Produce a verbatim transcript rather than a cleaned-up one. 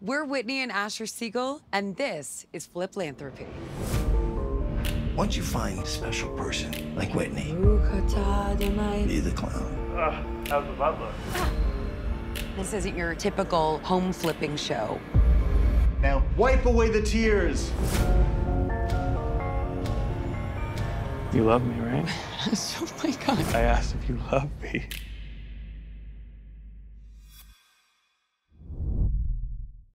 We're Whitney and Asher Siegel, and this is Flip Lanthropy. Once you find a special person like Whitney, be the clown. Uh, how's the butler? This isn't your typical home flipping show. Now wipe away the tears. You love me, right? Oh my God. I asked if you love me.